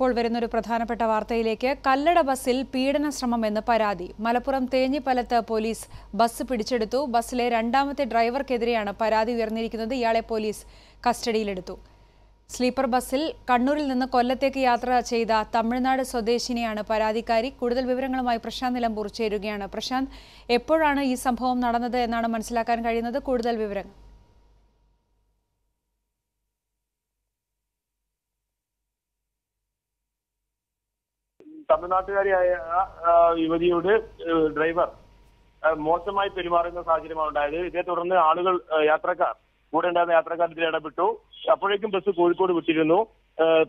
ഇപ്പോൾ വരുന്നൊരു പ്രധാനപ്പെട്ട വാർത്തയിലേക്ക്. കല്ലട ബസ്സിൽ പീഡന ശ്രമമെന്ന് പരാതി. മലപ്പുറം തേഞ്ഞിപ്പലത്ത് പോലീസ് ബസ് പിടിച്ചെടുത്തു. ബസ്സിലെ രണ്ടാമത്തെ ഡ്രൈവർക്കെതിരെയാണ് പരാതി ഉയർന്നിരിക്കുന്നത്. ഇയാളെ പോലീസ് കസ്റ്റഡിയിലെടുത്തു. സ്ലീപ്പർ ബസ്സിൽ കണ്ണൂരിൽ നിന്ന് കൊല്ലത്തേക്ക് യാത്ര ചെയ്ത തമിഴ്നാട് സ്വദേശിനിയാണ് പരാതിക്കാരി. കൂടുതൽ വിവരങ്ങളുമായി പ്രശാന്ത് നിലമ്പൂർ ചേരുകയാണ്. പ്രശാന്ത്, എപ്പോഴാണ് ഈ സംഭവം നടന്നത് എന്നാണ് മനസ്സിലാക്കാൻ കഴിയുന്നത്? കൂടുതൽ വിവരങ്ങൾ. തമിഴ്നാട്ടുകാരിയായ യുവതിയോട് ഡ്രൈവർ മോശമായി പെരുമാറുന്ന സാഹചര്യമാണ് ഉണ്ടായത്. ഇതേ തുടർന്ന് ആളുകൾ കൂടെ ഉണ്ടായിരുന്ന യാത്രക്കാരെതിരെ ഇടപെട്ടു. അപ്പോഴേക്കും ബസ് കോഴിക്കോട് വിട്ടിരുന്നു.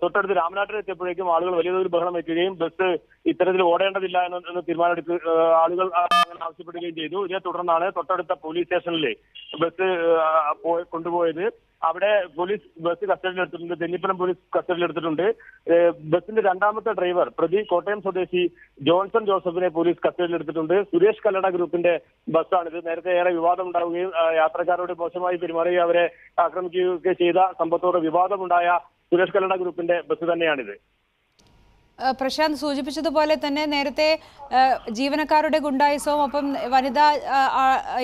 തൊട്ടടുത്ത് രാമനാട്ടിൽ എത്തിയപ്പോഴേക്കും ആളുകൾ വലിയ തോതിൽ ബഹളം വയ്ക്കുകയും ബസ് ഇത്തരത്തിൽ ഓടേണ്ടതില്ല എന്ന് തീരുമാനമെടുത്ത് ആളുകൾ അങ്ങനെ ആവശ്യപ്പെടുകയും ചെയ്തു. ഇതേ തുടർന്നാണ് തൊട്ടടുത്ത പോലീസ് സ്റ്റേഷനിലെ ബസ് കൊണ്ടുപോയത്. അവിടെ പോലീസ് ബസ് കസ്റ്റഡിയിലെടുത്തിട്ടുണ്ട്. തെന്നിപ്പലം പോലീസ് കസ്റ്റഡിയിലെടുത്തിട്ടുണ്ട്. ബസിന്റെ രണ്ടാമത്തെ ഡ്രൈവർ പ്രതി കോട്ടയം സ്വദേശി ജോൺസൺ ജോസഫിനെ പോലീസ് കസ്റ്റഡിയിലെടുത്തിട്ടുണ്ട്. സുരേഷ് കല്ലട ഗ്രൂപ്പിന്റെ ബസ്സാണിത്. നേരത്തെ ഏറെ വിവാദം ഉണ്ടാവുകയും യാത്രക്കാരോട് മോശമായി പെരുമാറുകയും അവരെ ആക്രമിക്കുകയൊക്കെ ചെയ്ത സംഭവത്തോട് വിവാദമുണ്ടായ സുരേഷ് കല്ലട ഗ്രൂപ്പിന്റെ ബസ് തന്നെയാണിത്. പ്രശാന്ത് സൂചിപ്പിച്ചതുപോലെ തന്നെ നേരത്തെ ജീവനക്കാരുടെ ഗുണ്ടായിസവും ഒപ്പം വനിതാ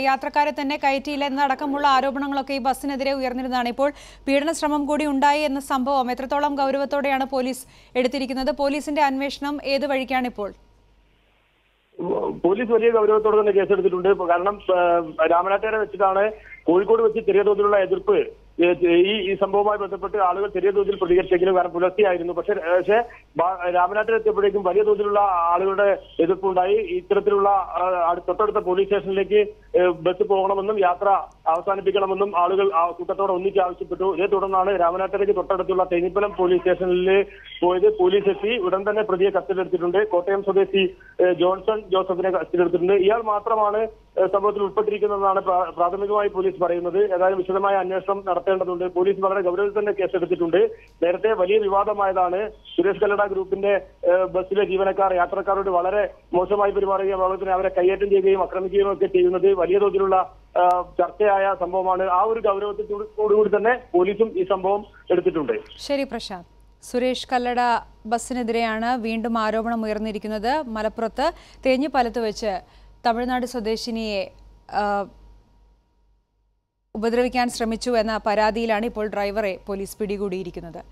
യാത്രക്കാരെ തന്നെ കയറ്റിയില്ല എന്നടക്കമുള്ള ആരോപണങ്ങളൊക്കെ ഈ ബസ്സിനെതിരെ ഉയർന്നിരുന്നതാണ്. ഇപ്പോൾ പീഡന ശ്രമം കൂടി ഉണ്ടായി എന്ന സംഭവം എത്രത്തോളം ഗൗരവത്തോടെയാണ് പോലീസ് എടുത്തിരിക്കുന്നത്? പോലീസിന്റെ അന്വേഷണം ഏത് വഴിക്കാണ് ഇപ്പോൾ? പോലീസ് വലിയ ഗൗരവത്തോടെ തന്നെ കേസെടുത്തിട്ടുണ്ട്. കാരണം രാമനാട്ടുകര വെച്ചിട്ടാണ് കോഴിക്കോട് വെച്ച് ചെറിയ തോതിലുള്ള എതിർപ്പ്. ഈ സംഭവവുമായി ബന്ധപ്പെട്ട് ആളുകൾ ചെറിയ തോതിൽ പ്രതികരിച്ചെങ്കിലും കാരണം പുലർച്ചെയായിരുന്നു. പക്ഷേ രാമനാട്ടിലെത്തിയപ്പോഴേക്കും വലിയ തോതിലുള്ള ആളുകളുടെ എതിർപ്പുണ്ടായി. ഇത്തരത്തിലുള്ള തൊട്ടടുത്ത പോലീസ് സ്റ്റേഷനിലേക്ക് ബസ് പോകണമെന്നും യാത്ര അവസാനിപ്പിക്കണമെന്നും ആളുകൾ കൂട്ടത്തോടെ ഒന്നിച്ച് ആവശ്യപ്പെട്ടു. ഇതേ തുടർന്നാണ് രാമനാട്ടിലേക്ക് തൊട്ടടുത്തുള്ള തേഞ്ഞിപ്പലം പോലീസ് സ്റ്റേഷനിൽ പോയത്. പോലീസ് എത്തി ഉടൻ തന്നെ പ്രതിയെ കസ്റ്റഡിയിലെടുത്തിട്ടുണ്ട്. കോട്ടയം സ്വദേശി ജോൺസൺ ജോസഫിനെ കസ്റ്റഡിയിലെടുത്തിട്ടുണ്ട്. ഇയാൾ മാത്രമാണ് സംഭവത്തിൽ ഉൾപ്പെട്ടിരിക്കുന്നതെന്നാണ് പ്രാഥമികമായി പോലീസ് പറയുന്നത്. ഏതായാലും വിശദമായ അന്വേഷണം നടത്തേണ്ടതുണ്ട്. പോലീസ് വളരെ ഗൗരവത്തിൽ തന്നെ കേസെടുത്തിട്ടുണ്ട്. നേരത്തെ വലിയ വിവാദമായതാണ്. സുരേഷ് കല്ലട ഗ്രൂപ്പിന്റെ ബസ്സിലെ ജീവനക്കാർ യാത്രക്കാരോട് വളരെ മോശമായി പെരുമാറുകയും അതോടൊപ്പം അവരെ കയ്യേറ്റം ചെയ്യുകയും ആക്രമിക്കുകയും ഒക്കെ ചെയ്യുന്നത് വലിയ തോതിലുള്ള ചർച്ചയായ സംഭവമാണ്. ആ ഒരു ഗൗരവത്തോടുകൂടി തന്നെ പോലീസും ഈ സംഭവം എടുത്തിട്ടുണ്ട്. ശരി പ്രശാന്ത്. സുരേഷ് കല്ലട ബസ്സിനെതിരെയാണ് വീണ്ടും ആരോപണം ഉയർന്നിരിക്കുന്നത്. മലപ്പുറത്ത് തേഞ്ഞിപ്പലത്ത് വെച്ച് തമിഴ്നാട് സ്വദേശിനിയെ ഉപദ്രവിക്കാൻ ശ്രമിച്ചു എന്ന പരാതിയിലാണ് ഇപ്പോൾ ഡ്രൈവറെ പോലീസ് പിടികൂടിയിരിക്കുന്നത്.